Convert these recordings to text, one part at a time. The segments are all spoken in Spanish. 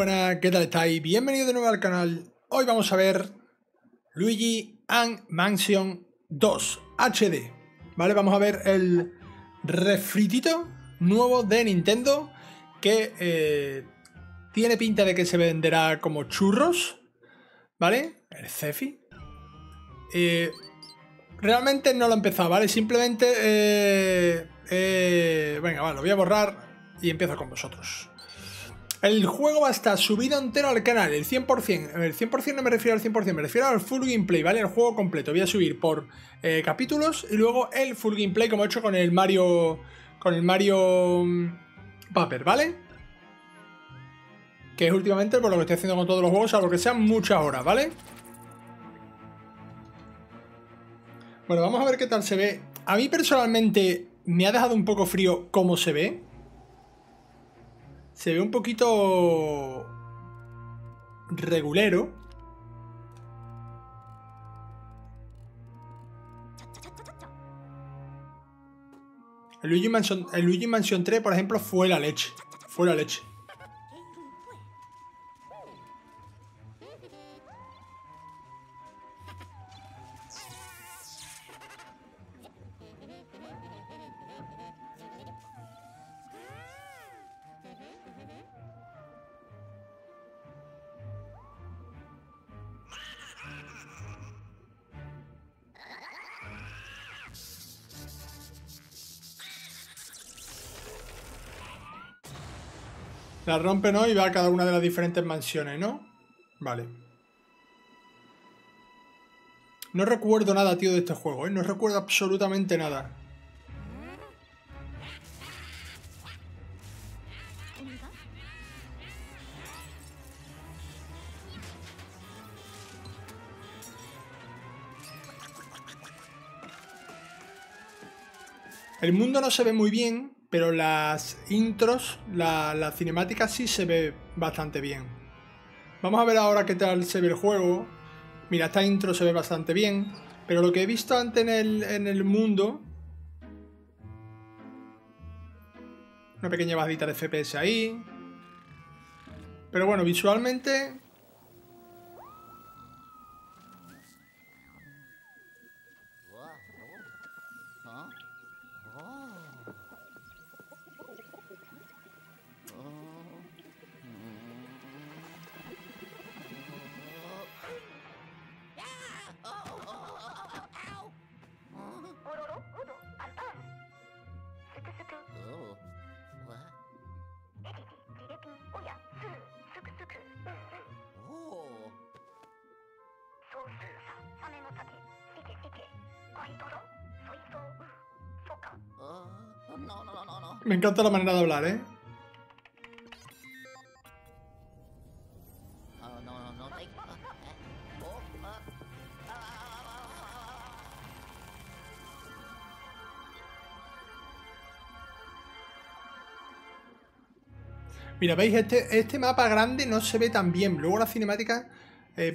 buenas, ¿qué tal estáis? Bienvenidos de nuevo al canal. Hoy vamos a ver Luigi's Mansion 2 HD, ¿vale? Vamos a ver el refritito nuevo de Nintendo que tiene pinta de que se venderá como churros, ¿vale? El Cefi. Realmente no lo he empezado, ¿vale? Simplemente... venga, vale, lo voy a borrar y empiezo con vosotros. El juego va a estar subido entero al canal, el 100%. El 100% no me refiero al 100%, me refiero al full gameplay, ¿vale? El juego completo. Voy a subir por capítulos y luego el full gameplay como he hecho con el Mario... Con el Mario... Paper, ¿vale? Que es últimamente por lo que estoy haciendo con todos los juegos, a lo que sean muchas horas, ¿vale? Bueno, vamos a ver qué tal se ve. A mí personalmente me ha dejado un poco frío cómo se ve. Se ve un poquito regulero. El Luigi Mansion 3, por ejemplo, fue la leche. Fue la leche. La rompe, ¿no? Y va a cada una de las diferentes mansiones, ¿no? Vale. No recuerdo nada, tío, de este juego, ¿eh? No recuerdo absolutamente nada. El mundo no se ve muy bien, pero las intros, la cinemática sí se ve bastante bien. Vamos a ver ahora qué tal se ve el juego. Mira, esta intro se ve bastante bien, pero lo que he visto antes en el mundo... Una pequeña bajadita de FPS ahí. Pero bueno, visualmente... Me encanta la manera de hablar, ¿eh? Mira, veis, este mapa grande no se ve tan bien. Luego la cinemática,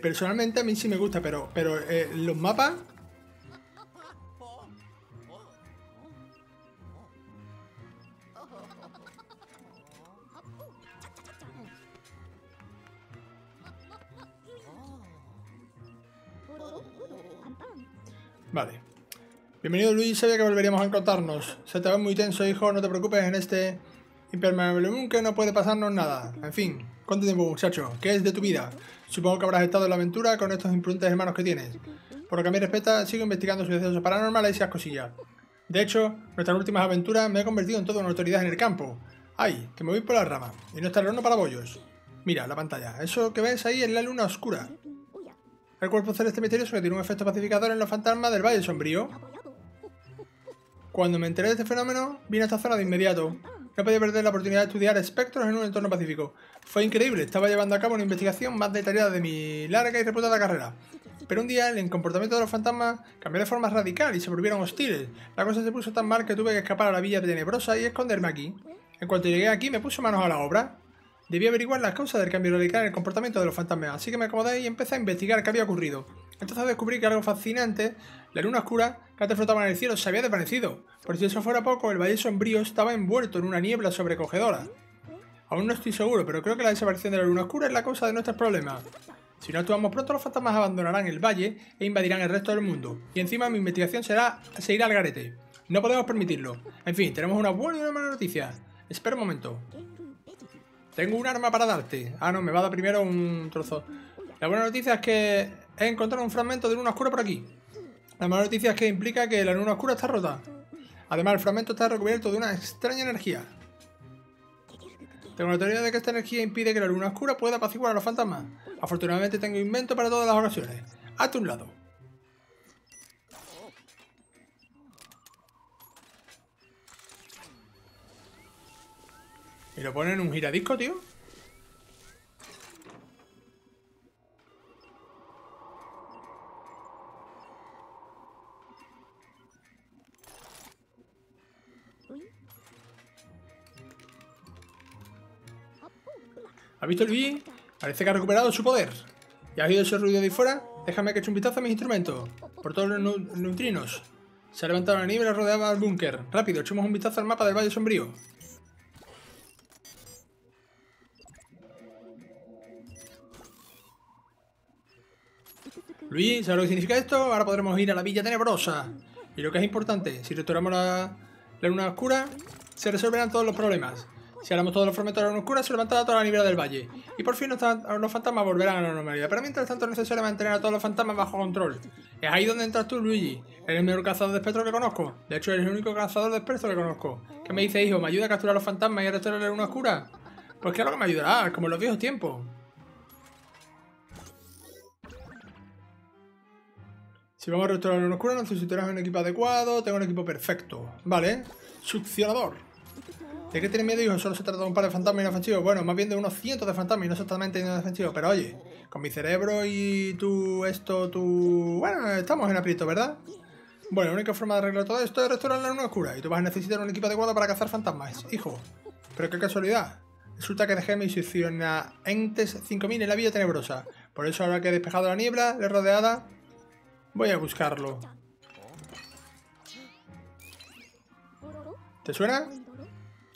personalmente a mí sí me gusta, pero los mapas... Vale. Bienvenido, Luigi. Sabía que volveríamos a encontrarnos. Se te ve muy tenso, hijo. No te preocupes en este impermeable nunca. No puede pasarnos nada. En fin. ¿Cuánto tiempo, muchacho? ¿Qué es de tu vida? Supongo que habrás estado en la aventura con estos imprudentes hermanos que tienes. Por lo que a mí respecta, sigo investigando sucesos paranormales y esas cosillas. De hecho, nuestras últimas aventuras me he convertido en toda una autoridad en el campo. ¡Ay! Que me voy por las ramas. Y no está el horno para bollos. Mira, la pantalla. Eso que ves ahí es la luna oscura. El cuerpo celeste misterioso que tiene un efecto pacificador en los fantasmas del Valle Sombrío. Cuando me enteré de este fenómeno, vine a esta zona de inmediato. No podía perder la oportunidad de estudiar espectros en un entorno pacífico. Fue increíble, estaba llevando a cabo una investigación más detallada de mi larga y reputada carrera. Pero un día el comportamiento de los fantasmas cambió de forma radical y se volvieron hostiles. La cosa se puso tan mal que tuve que escapar a la Villa Tenebrosa y esconderme aquí. En cuanto llegué aquí me puse manos a la obra. Debí averiguar las causas del cambio radical en el comportamiento de los fantasmas, así que me acomodé y empecé a investigar qué había ocurrido. Entonces descubrí que algo fascinante, la luna oscura que antes flotaba en el cielo, se había desvanecido. Por si eso fuera poco, el Valle Sombrío estaba envuelto en una niebla sobrecogedora. Aún no estoy seguro, pero creo que la desaparición de la luna oscura es la causa de nuestros problemas. Si no actuamos pronto, los fantasmas abandonarán el valle e invadirán el resto del mundo. Y encima mi investigación se irá al garete. No podemos permitirlo. En fin, tenemos una buena y una mala noticia. Espera un momento. Tengo un arma para darte. Ah, no, me va a dar primero un trozo. La buena noticia es que he encontrado un fragmento de luna oscura por aquí. La mala noticia es que implica que la luna oscura está rota. Además, el fragmento está recubierto de una extraña energía. Tengo la teoría de que esta energía impide que la luna oscura pueda apaciguar a los fantasmas. Afortunadamente tengo invento para todas las ocasiones. Hazte un lado. ¿Y lo ponen en un giradisco, tío? ¿Has visto, Luigi? Parece que ha recuperado su poder. ¿Y has oído ese ruido de fuera? Déjame que eche un vistazo a mis instrumentos. Por todos los neutrinos. Se ha levantado la nieve y la rodeaba el búnker. Rápido, echemos un vistazo al mapa del Valle Sombrío. Luigi, ¿sabes lo que significa esto? Ahora podremos ir a la Villa Tenebrosa. Y lo que es importante, si restauramos la luna oscura, se resolverán todos los problemas. Si haremos todos los fragmentos de la luna oscura, se levantará toda la niebla del valle. Y por fin los fantasmas volverán a la normalidad. Pero mientras tanto es necesario mantener a todos los fantasmas bajo control. Es ahí donde entras tú, Luigi. Eres el mejor cazador de espectros que conozco. De hecho, eres el único cazador de espectros que conozco. ¿Qué me dices, hijo? ¿Me ayuda a capturar a los fantasmas y a restaurar la luna oscura? Pues claro que me ayudará, como en los viejos tiempos. Si vamos a restaurar la luna oscura, necesitarás un equipo adecuado. Tengo un equipo perfecto. Vale. Succionador. ¿De qué tienes miedo, hijo? Solo se trata de un par de fantasmas inofensivos. Bueno, más bien de unos cientos de fantasmas y no exactamente inofensivos. Pero oye, con mi cerebro y tú... Bueno, estamos en aprieto, ¿verdad? Bueno, la única forma de arreglar todo esto es restaurar la luna oscura. Y tú vas a necesitar un equipo adecuado para cazar fantasmas, hijo. Pero qué casualidad. Resulta que dejé mis Succionaentes 5000 en la Villa Tenebrosa. Por eso ahora que he despejado la niebla, la rodeada, voy a buscarlo. ¿Te suena?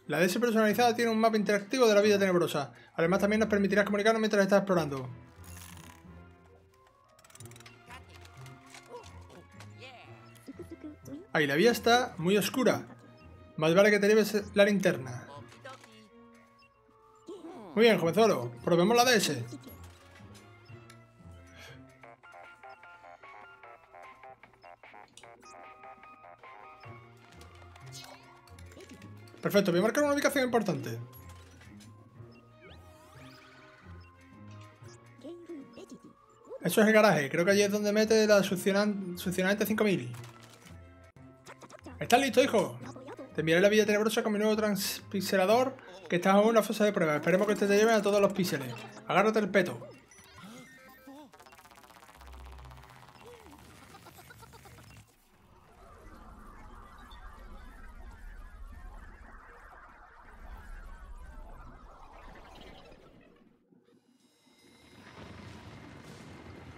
La DS personalizada tiene un mapa interactivo de la Villa Tenebrosa. Además, también nos permitirá comunicarnos mientras estás explorando. Ahí, la vía está muy oscura. Más vale que te lleves la linterna. Muy bien, jovenzuelo. Probemos la DS. Perfecto, voy a marcar una ubicación importante. Eso es el garaje, creo que allí es donde mete la succionante 5000. ¿Estás listo, hijo? Te enviaré la Villa Tenebrosa con mi nuevo transpixelador, que estás aún en la fase de prueba. Esperemos que te lleven a todos los píxeles. Agárrate el peto.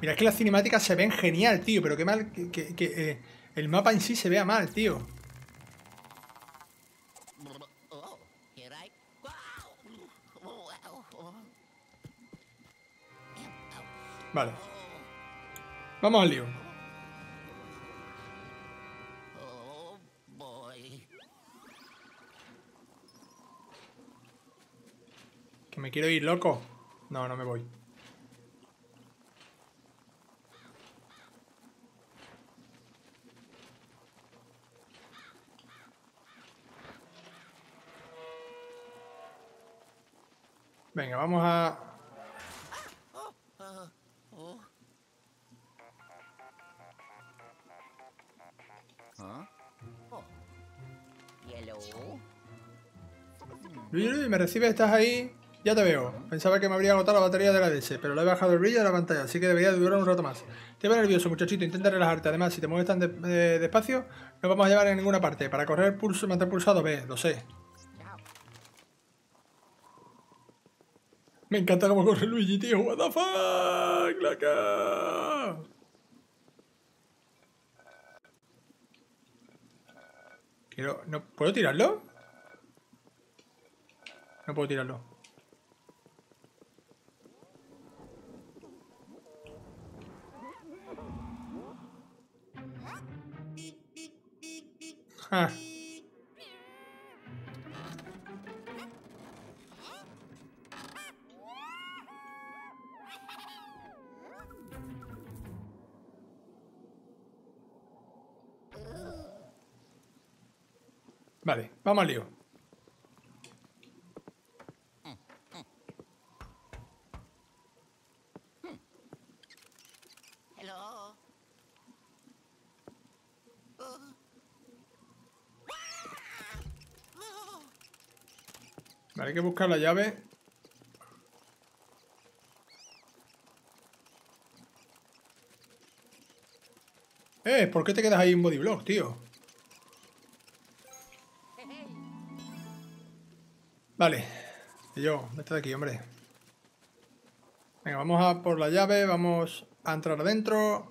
Mira, es que las cinemáticas se ven genial, tío, pero qué mal que el mapa en sí se vea mal, tío. Vale. Vamos al lío. Que me quiero ir, loco. No, no me voy. Venga, vamos a... Luigi, ¿me recibes? ¿Estás ahí? Ya te veo. Pensaba que me habría agotado la batería de la DS, pero le he bajado el brillo de la pantalla, así que debería durar un rato más. Te veo nervioso, muchachito. Intenta relajarte. Además, si te mueves tan despacio, no vamos a llevar a ninguna parte. Para correr, mantén pulsado B, lo sé. Me encanta cómo corre Luigi, tío. What the fuck, loca. Quiero... ¿No puedo tirarlo? No puedo tirarlo. Vale, vamos al lío. Hello. Vale, hay que buscar la llave. ¿Por qué te quedas ahí en bodyblock, tío? Vale, y yo, vete de aquí, hombre. Venga, vamos a por la llave, vamos a entrar adentro.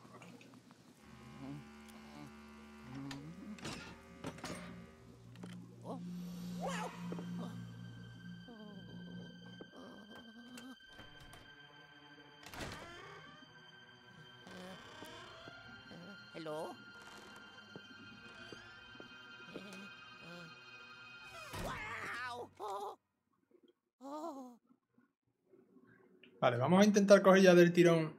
Vale, vamos a intentar coger ya del tirón.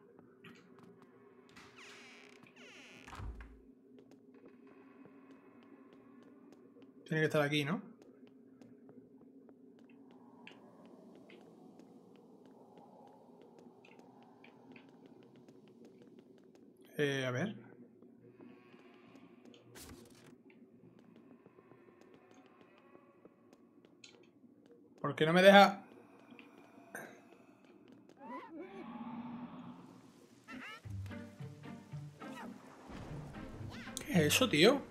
Tiene que estar aquí, ¿no? A ver. ¿Por qué no me deja...? ¿Qué es eso, tío?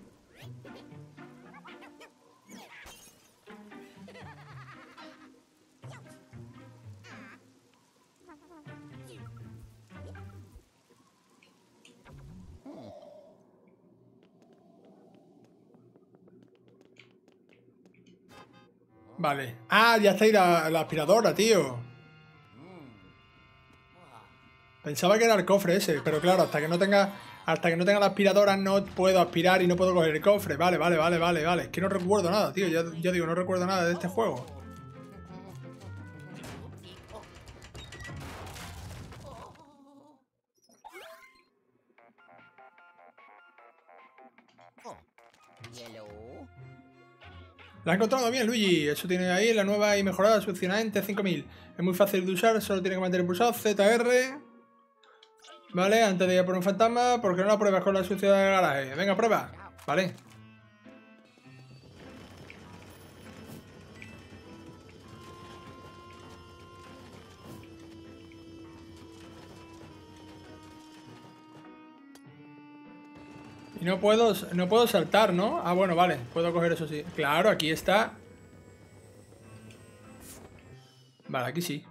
Vale. Ah, ya está ahí la aspiradora, tío. Pensaba que era el cofre ese, pero claro, hasta que no tenga la aspiradora no puedo aspirar y no puedo coger el cofre. Vale. Es que no recuerdo nada, tío. Yo digo, no recuerdo nada de este juego. La has encontrado bien, Luigi. Eso tiene ahí la nueva y mejorada Succionaentes 5000. Es muy fácil de usar, solo tiene que mantener pulsado ZR... Vale, antes de ir por un fantasma, ¿por qué no la pruebas con la suciedad del garaje? Venga, prueba. Vale. Y no puedo saltar, ¿no? Ah, bueno, vale. Puedo coger eso sí. Claro, aquí está. Vale, aquí sí.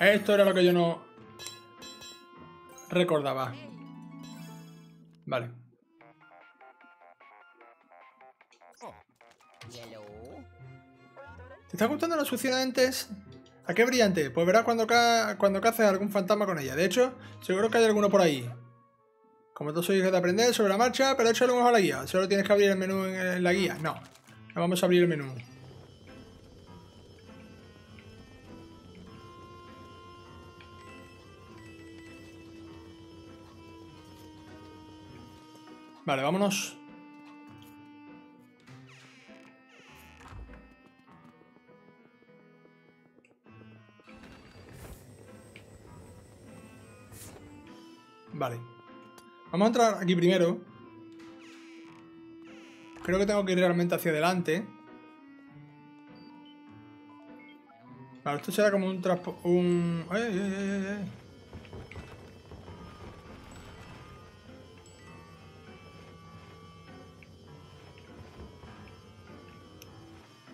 Esto era lo que yo no... recordaba. Vale. ¿Te está gustando la Succionaentes? ¿A qué brillante? Pues verás cuando caces algún fantasma con ella. De hecho, seguro que hay alguno por ahí. Como tú sois hijos de aprender sobre la marcha, pero échale un ojo a la guía. Solo tienes que abrir el menú en la guía. No vamos a abrir el menú. Vale, vámonos. Vale. Vamos a entrar aquí primero. Creo que tengo que ir realmente hacia adelante. Vale, esto será como un traspo... un... ¡Ay!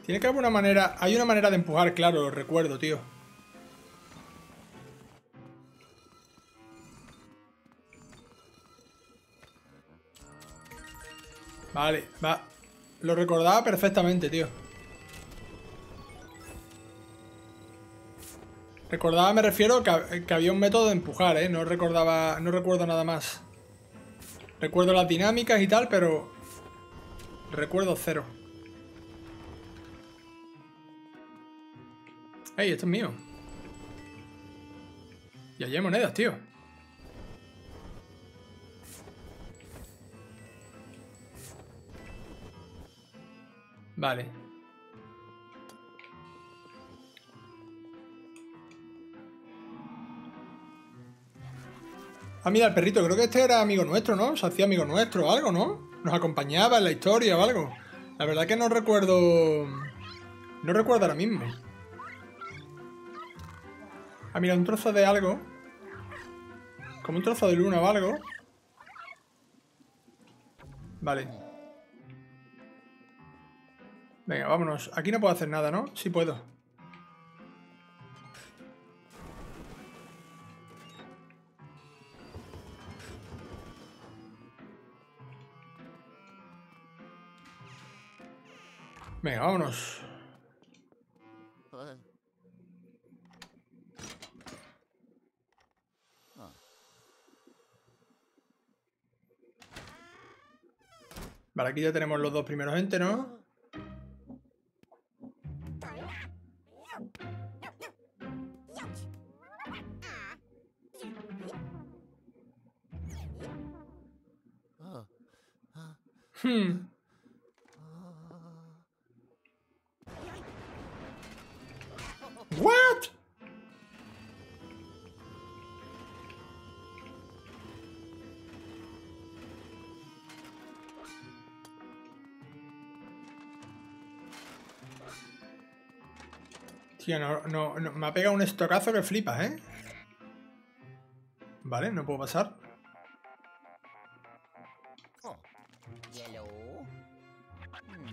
Tiene que haber una manera... Hay una manera de empujar, claro, lo recuerdo, tío. Vale, va. Lo recordaba perfectamente, tío. Recordaba, me refiero, que había un método de empujar, ¿eh? No recordaba... No recuerdo nada más. Recuerdo las dinámicas y tal, pero... Recuerdo cero. ¡Ey, esto es mío! Y allí hay monedas, tío. Vale. Ah, mira, el perrito. Creo que este era amigo nuestro, ¿no? Se hacía amigo nuestro o algo, ¿no? Nos acompañaba en la historia o algo. La verdad que no recuerdo... No recuerdo ahora mismo. Ah, mira, un trozo de algo. Como un trozo de luna o algo. Vale. Venga, vámonos. Aquí no puedo hacer nada, ¿no? Sí puedo. Venga, vámonos. Vale, aquí ya tenemos los dos primeros entes, ¿no? No, me ha pegado un estocazo que flipas, ¿eh? Vale, no puedo pasar.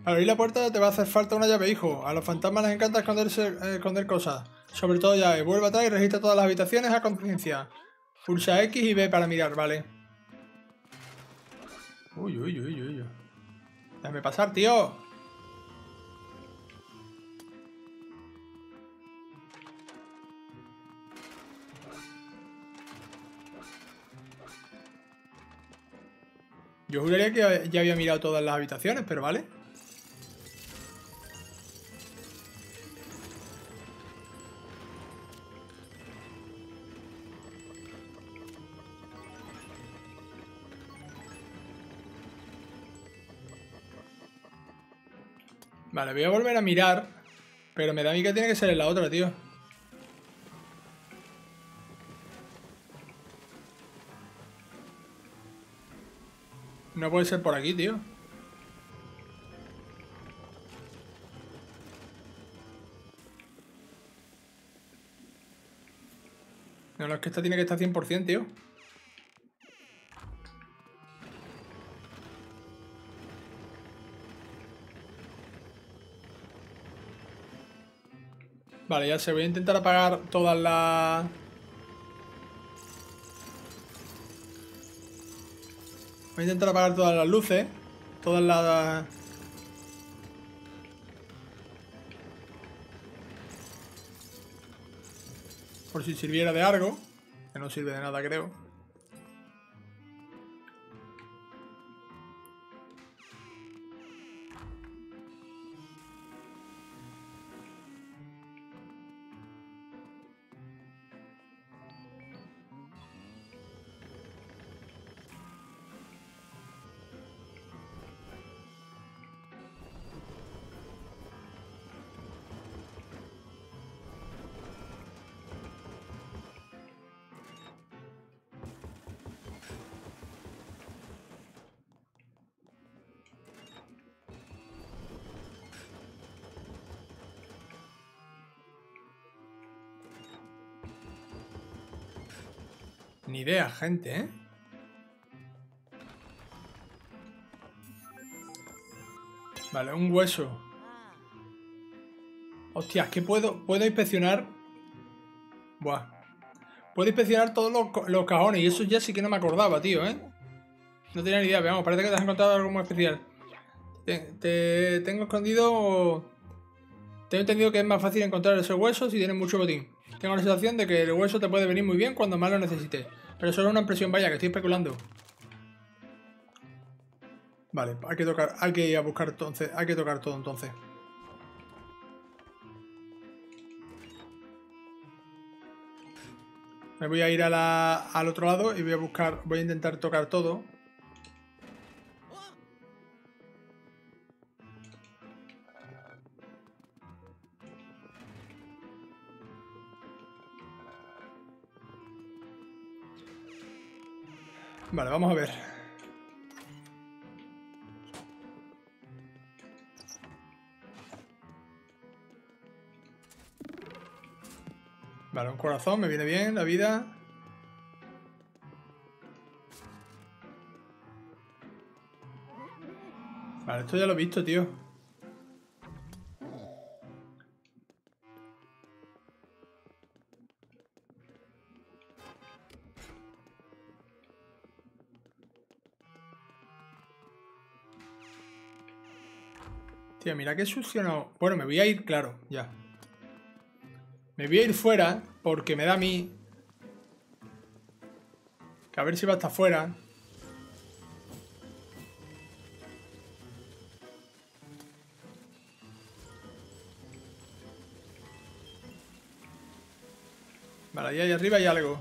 Al abrir la puerta te va a hacer falta una llave, hijo. A los fantasmas les encanta esconder cosas. Sobre todo llaves. Vuelve atrás y registra todas las habitaciones a conciencia. Pulsa X y B para mirar, vale. Uy. Déjame pasar, tío. Yo juraría que ya había mirado todas las habitaciones, pero vale. Vale, voy a volver a mirar, pero me da a mí que tiene que ser en la otra, tío. No puede ser por aquí, tío. No, es que esta tiene que estar 100%, tío. Vale, ya sé. Voy a intentar apagar todas las... Voy a intentar apagar todas las luces. Todas las... Por si sirviera de algo. Que no sirve de nada, creo. Ni idea, gente, ¿eh? Vale, un hueso. Hostias, ¿qué puedo? Puedo inspeccionar... Buah. Puedo inspeccionar todos los cajones. Y eso ya sí que no me acordaba, tío, ¿eh? No tenía ni idea, pero vamos, parece que te has encontrado algo muy especial. Te tengo escondido... Tengo entendido que es más fácil encontrar ese hueso si tienes mucho botín. Tengo la sensación de que el hueso te puede venir muy bien cuando más lo necesites. Pero solo una impresión, vaya, que estoy especulando. Vale, hay que ir a buscar entonces, hay que tocar todo entonces. Me voy a ir a al otro lado y voy a buscar, voy a intentar tocar todo. Vale, vamos a ver. Vale, un corazón, me viene bien, la vida. Vale, esto ya lo he visto, tío. Tío, mira qué succionado. Bueno, me voy a ir, claro, ya. Me voy a ir fuera porque me da a mí que a ver si va hasta afuera. Vale, ahí arriba hay algo.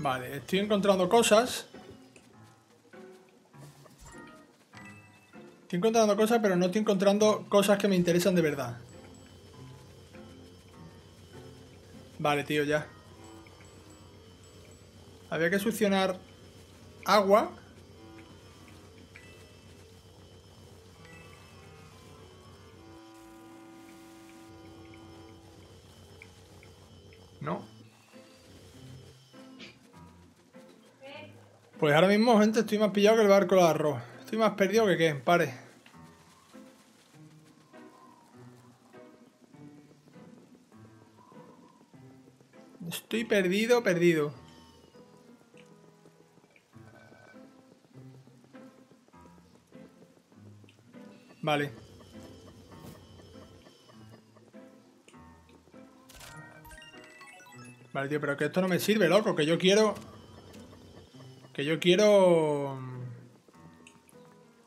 Vale, estoy encontrando cosas. Estoy encontrando cosas, pero no estoy encontrando cosas que me interesan de verdad. Vale, tío, ya. Había que succionar agua. No. Pues ahora mismo, gente, estoy más pillado que el barco de arroz. Estoy más perdido que qué, pare. Estoy perdido, perdido. Vale. Vale, tío, pero que esto no me sirve, loco, que yo quiero... Que yo quiero...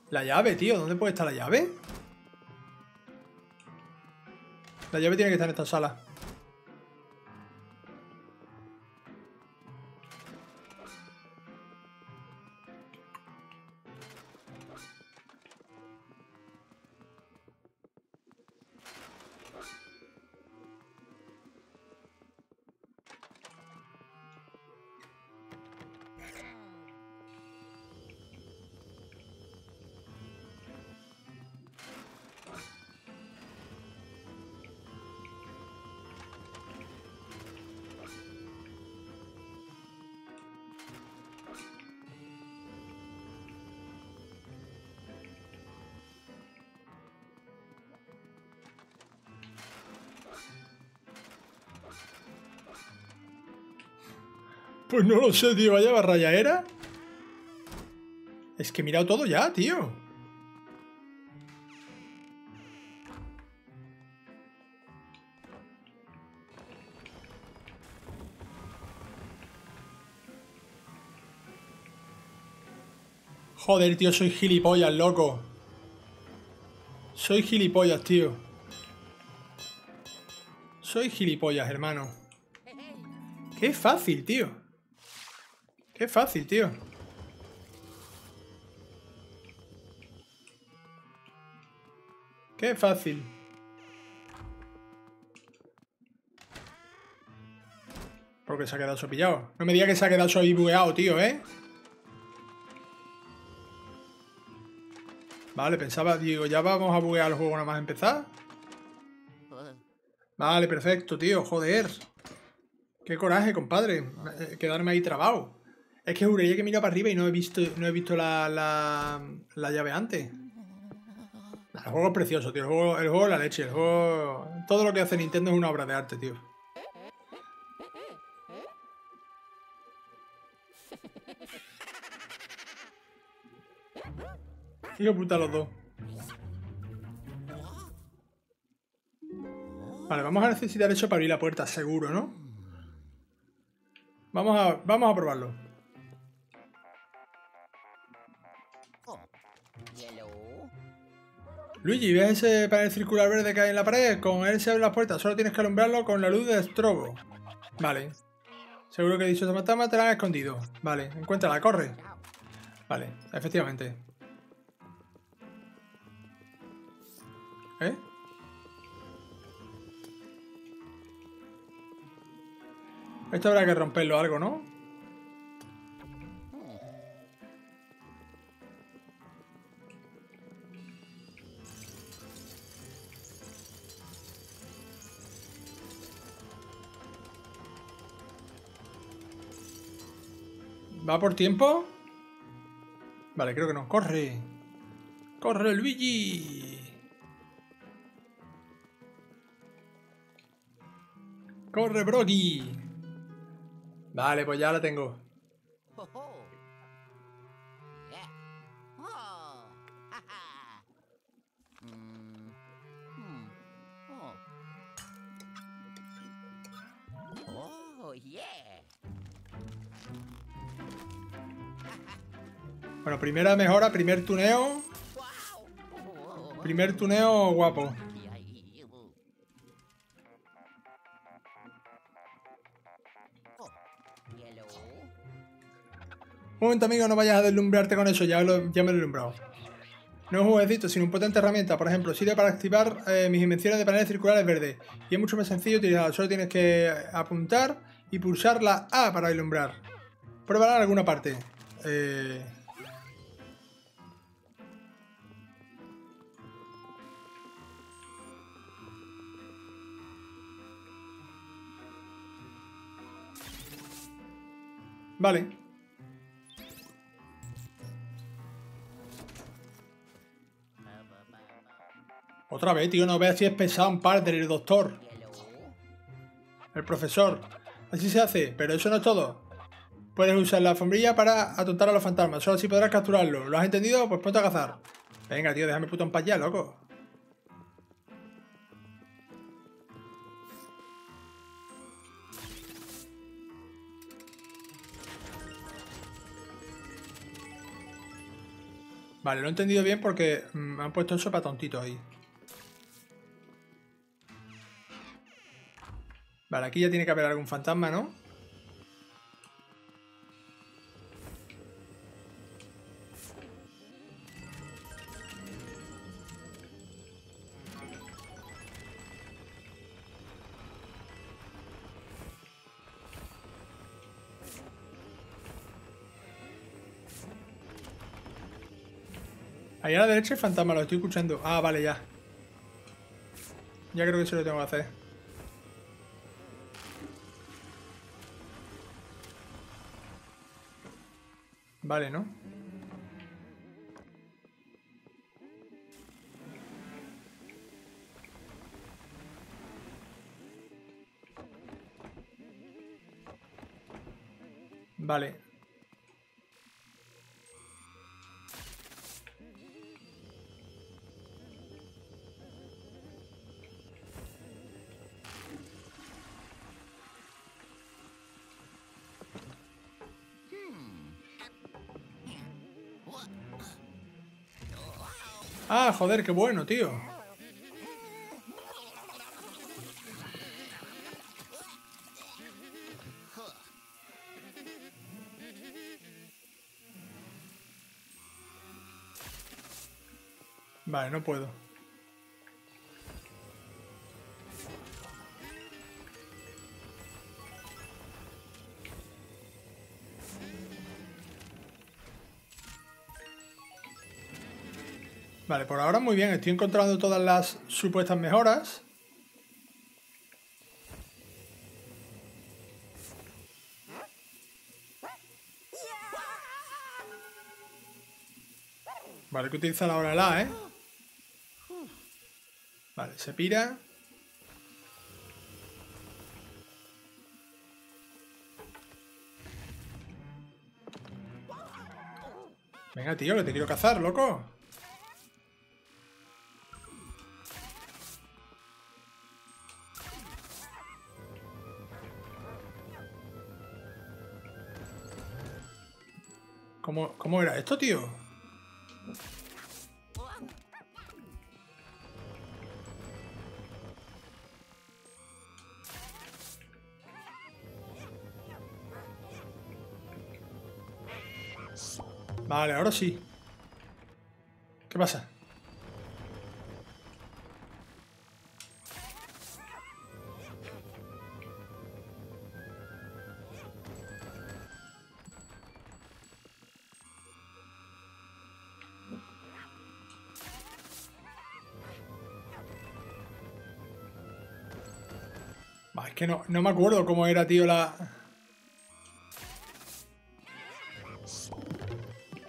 La llave, tío. ¿Dónde puede estar la llave? La llave tiene que estar en esta sala. Pues no lo sé, tío. Vaya barrayaera. Es que he mirado todo ya, tío. Joder, tío. Soy gilipollas, loco. Soy gilipollas, tío. Soy gilipollas, hermano. Qué fácil, tío. Qué fácil, tío. Qué fácil. Porque se ha quedado sopillado. No me digas que se ha quedado sopibueado, tío, ¿eh? Vale, pensaba, digo, ya vamos a buguear el juego nada más empezar. Vale, perfecto, tío, joder. Qué coraje, compadre. Quedarme ahí trabado. Es que juraría que miro para arriba y no he visto la llave antes. El juego es precioso, tío. El juego es la leche. El juego... Todo lo que hace Nintendo es una obra de arte, tío. Hijo puta los dos. Vale, vamos a necesitar eso para abrir la puerta, seguro, ¿no? Vamos a probarlo. Luigi, ¿ves ese panel circular verde que hay en la pared? Con él se abren las puertas, solo tienes que alumbrarlo con la luz de estrobo. Vale. Seguro que dicho fantasma te la han escondido. Vale, encuéntrala, corre. Vale, efectivamente. ¿Eh? Esto habrá que romperlo algo, ¿no? ¿Va por tiempo? Vale, creo que no. ¡Corre! ¡Corre, Luigi! ¡Corre, Brocky! Vale, pues ya la tengo. Bueno, primera mejora, primer tuneo. Primer tuneo guapo. Un momento, amigo, no vayas a deslumbrarte con eso, ya me lo he alumbrado. No es un jueguecito, sino una potente herramienta. Por ejemplo, sirve para activar mis invenciones de paneles circulares verdes. Y es mucho más sencillo utilizarla. Solo tienes que apuntar y pulsar la A para ilumbrar. Pruébala en alguna parte. Vale. Otra vez, tío, no veas si es pesado un par del doctor. El profesor. Así se hace, pero eso no es todo. Puedes usar la alfombrilla para atontar a los fantasmas. Solo así podrás capturarlo. ¿Lo has entendido? Pues ponte a cazar. Venga, tío, déjame puto en paz ya, loco. Vale, lo he entendido bien porque me han puesto eso para tontitos ahí. Vale, aquí ya tiene que haber algún fantasma, ¿no? Ahí a la derecha hay fantasma, lo estoy escuchando. Ah, vale, ya. Ya creo que eso lo tengo que hacer. Vale, ¿no? Vale. Ah, joder, qué bueno, tío. Vale, no puedo. Vale, por ahora muy bien, estoy encontrando todas las supuestas mejoras. Vale, que utiliza la hora la, ¿eh? Vale, se pira. Venga, tío, que te quiero cazar, loco. ¿Cómo era esto, tío? Vale, ahora sí. ¿Qué pasa? Bah, es que no me acuerdo cómo era, tío, la...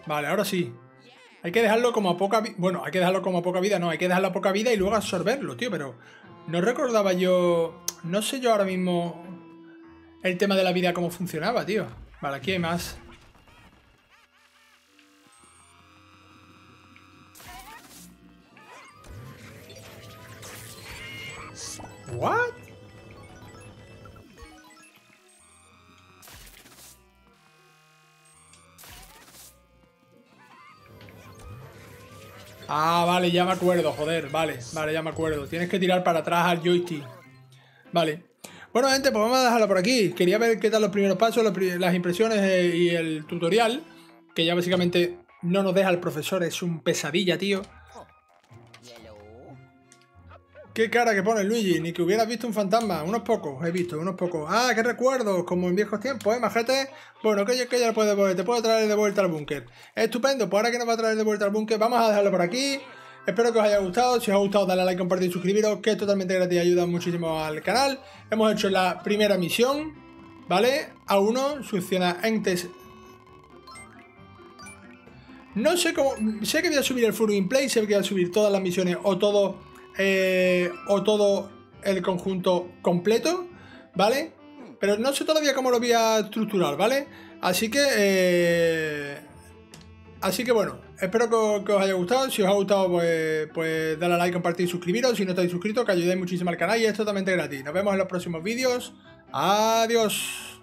Vale, ahora sí. Hay que dejarlo como a poca vida. Bueno, hay que dejarlo como a poca vida, no. Hay que dejarlo a poca vida y luego absorberlo, tío. Pero no recordaba yo... No sé yo ahora mismo el tema de la vida cómo funcionaba, tío. Vale, aquí hay más. ¿What? Ah, vale, ya me acuerdo, joder, vale, ya me acuerdo. Tienes que tirar para atrás al joystick. Vale. Bueno, gente, pues vamos a dejarlo por aquí. Quería ver qué tal los primeros pasos, las impresiones y el tutorial, que ya básicamente no nos deja el profesor, es un pesadilla, tío. Qué cara que pone Luigi, ni que hubieras visto un fantasma. Unos pocos, he visto, unos pocos. Ah, qué recuerdos, como en viejos tiempos, majete. Bueno, que ya lo puedes volver, te puedo traer de vuelta al búnker. Estupendo, pues ahora que nos va a traer de vuelta al búnker, vamos a dejarlo por aquí. Espero que os haya gustado. Si os ha gustado, dale a like, compartir y suscribiros, que es totalmente gratis y ayuda muchísimo al canal. Hemos hecho la primera misión, ¿vale? A1, Succionaentes. No sé cómo... Sé que voy a subir el full gameplay, sé que voy a subir todas las misiones o todo el conjunto completo, ¿vale? Pero no sé todavía cómo lo voy a estructurar, ¿vale? Así que bueno, espero que os haya gustado. Si os ha gustado, pues dale a like, compartir y suscribiros. Si no estáis suscritos, que ayudéis muchísimo al canal y es totalmente gratis. Nos vemos en los próximos vídeos. Adiós.